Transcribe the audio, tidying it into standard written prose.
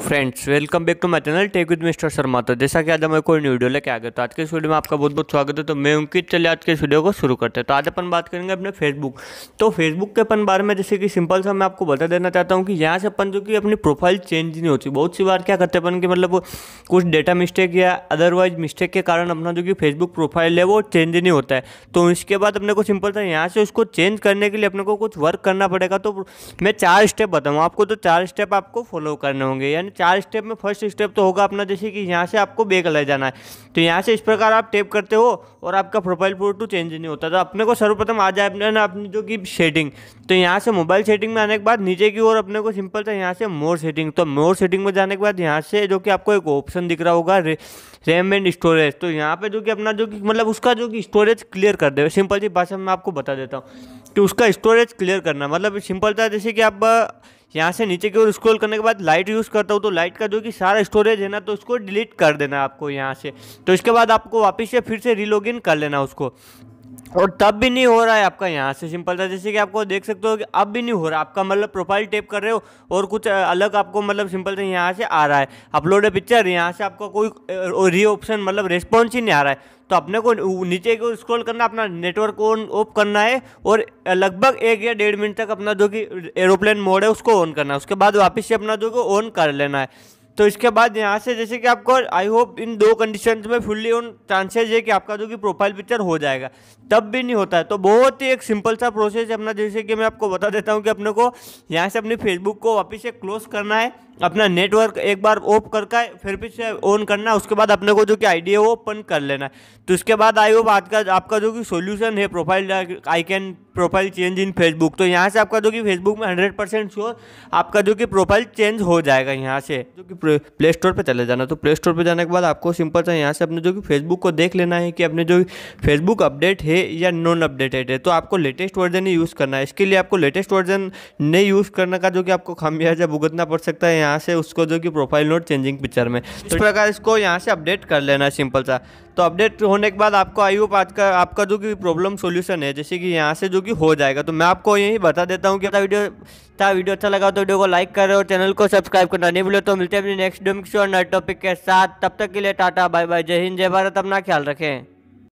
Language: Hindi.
Friends welcome back to my channel tech with mister Sharma. तो जैसा कि आज मैं कोई वीडियो लेके आ गया, तो आज के इस वीडियो में आपका बहुत बहुत स्वागत है। तो मैं अंकित, चलिए आज के इस वीडियो को शुरू करते हैं। तो आज अपन बात करेंगे अपने फेसबुक। तो फेसबुक के अपन बारे में जैसे कि सिंपल सा मैं आपको बता देना चाहता हूँ कि यहाँ से अपन जो कि अपनी प्रोफाइल चेंज नहीं होती। बहुत सी बार क्या करते हैं अपन कि मतलब कुछ डेटा मिस्टेक या अदरवाइज मिस्टेक के कारण अपना जो कि फेसबुक प्रोफाइल है वो चेंज नहीं होता है। तो इसके बाद अपने को सिंपल सा यहाँ से उसको चेंज करने के लिए अपने को कुछ वर्क करना पड़ेगा। तो मैं 4 स्टेप बताऊँ आपको, तो 4 स्टेप आपको फॉलो करने होंगे। 4 स्टेप में फर्स्ट स्टेप तो होगा अपना जैसे कि यहाँ से आपको बैक ले जाना है। तो यहाँ से इस प्रकार आप टैप करते हो और आपका प्रोफाइल फोटो चेंज नहीं होता। तो अपने को सर्वप्रथम आ जाए अपने जो कि सेटिंग। तो यहाँ से मोबाइल सेटिंग में आने के बाद नीचे की ओर अपने को सिंपल था यहाँ से मोर सेटिंग। तो मोर सेटिंग में जाने के बाद यहाँ से जो कि आपको एक ऑप्शन दिख रहा होगा रैम एंड स्टोरेज। तो यहाँ पे जो कि अपना जो कि मतलब उसका जो कि स्टोरेज क्लियर कर दे। सिंपल सी भाषा में आपको बता देता हूँ कि उसका स्टोरेज क्लियर करना मतलब सिंपल था जैसे कि आप यहाँ से नीचे की ओर स्क्रॉल करने के बाद लाइट यूज़ करता हूँ तो लाइट का जो कि सारा स्टोरेज है ना तो उसको डिलीट कर देना आपको यहाँ से। तो इसके बाद आपको वापस से फिर से रीलॉगिन कर लेना उसको। और तब भी नहीं हो रहा है आपका यहाँ से सिंपल था जैसे कि आपको देख सकते हो कि अब भी नहीं हो रहा आपका, मतलब प्रोफाइल टैप कर रहे हो और कुछ अलग आपको मतलब सिंपल था यहाँ से आ रहा है अपलोड ए पिक्चर। यहाँ से आपका कोई री ऑप्शन मतलब रिस्पॉन्स ही नहीं आ रहा है। तो अपने को नीचे की ओर स्क्रॉल करना, अपना नेटवर्क ऑन ऑफ करना है और लगभग 1 या 1.5 मिनट तक अपना जो कि एरोप्लेन मोड है उसको ऑन करना है। उसके बाद वापस से अपना जो कि ऑन कर लेना है। तो इसके बाद यहाँ से जैसे कि आपको आई होप इन 2 कंडीशंस में फुल्ली ऑन चांसेस है कि आपका जो कि प्रोफाइल पिक्चर हो जाएगा, तब भी नहीं होता है। तो बहुत ही एक सिंपल सा प्रोसेस है अपना जैसे कि मैं आपको बता देता हूँ कि अपने को यहाँ से अपने फेसबुक को वापस से क्लोज करना है, अपना नेटवर्क एक बार ऑफ करके फिर भी से ऑन करना है। उसके बाद अपने को जो कि आईडी है वो ओपन कर लेना है। तो इसके बाद आई होप आज का आपका जो कि सोल्यूशन है profile I can profile change in Facebook. तो यहाँ से आपका जो कि फेसबुक में 100% श्योर आपका जो कि प्रोफाइल चेंज हो जाएगा। यहाँ से जो कि प्ले स्टोर पे चले जाना। तो प्ले स्टोर पे जाने के बाद आपको सिंपल सा यहाँ से अपने जो कि फेसबुक को देख लेना है कि अपने जो फेसबुक अपडेट है या नॉन अपडेटेड है। तो आपको लेटेस्ट वर्जन ही यूज़ करना है। इसके लिए आपको लेटेस्ट वर्जन नहीं यूज़ करने का जो कि आपको खामियाजा भुगतना पड़ सकता है यहाँ से उसको जो कि प्रोफाइल नॉट चेंजिंग पिक्चर में। इस प्रकार इसको यहाँ से अपडेट कर लेना है सिंपल सा। तो अपडेट होने के बाद आपको आई होप आज का आपका जो कि प्रॉब्लम सॉल्यूशन है जैसे कि यहाँ से जो कि हो जाएगा। तो मैं आपको यही बता देता हूँ कि वीडियो अच्छा लगा तो वीडियो को लाइक करें और चैनल को सब्सक्राइब करना नहीं भूलें। तो मिलते हैं अपने नेक्स्ट वीडियो में किसी और नए टॉपिक के साथ। तब तक के लिए टाटा बाय बाय, जय हिंद जय भारत, अपना ख्याल रखें।